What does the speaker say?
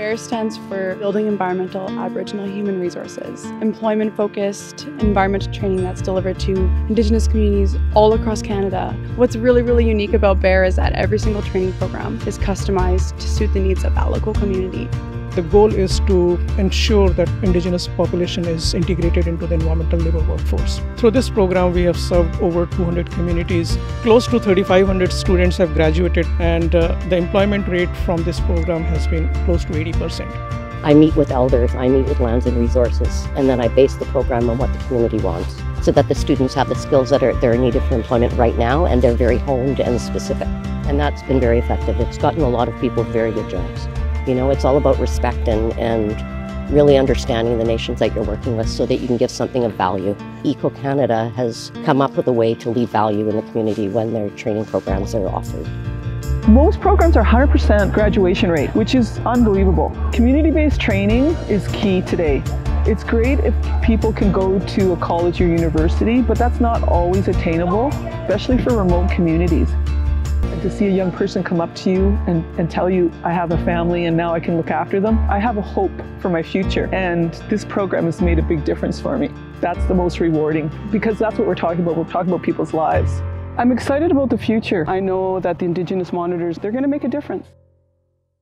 BEAHR stands for Building Environmental Aboriginal Human Resources, employment-focused environmental training that's delivered to Indigenous communities all across Canada. What's really, really unique about BEAHR is that every single training program is customized to suit the needs of that local community. The goal is to ensure that Indigenous population is integrated into the environmental labour workforce. Through this program, we have served over 200 communities. Close to 3,500 students have graduated, and the employment rate from this program has been close to 80%. I meet with elders, I meet with lands and resources, and then I base the program on what the community wants, so that the students have the skills that are needed for employment right now, and they're very honed and specific. And that's been very effective. It's gotten a lot of people very good jobs. You know, it's all about respect and really understanding the nations that you're working with so that you can give something of value. Eco Canada has come up with a way to leave value in the community when their training programs are offered. Most programs are 100% graduation rate, which is unbelievable. Community-based training is key today. It's great if people can go to a college or university, but that's not always attainable, especially for remote communities. To see a young person come up to you and tell you, I have a family and now I can look after them, I have a hope for my future. And this program has made a big difference for me. That's the most rewarding, because that's what we're talking about. We're talking about people's lives. I'm excited about the future. I know that the Indigenous monitors, they're going to make a difference.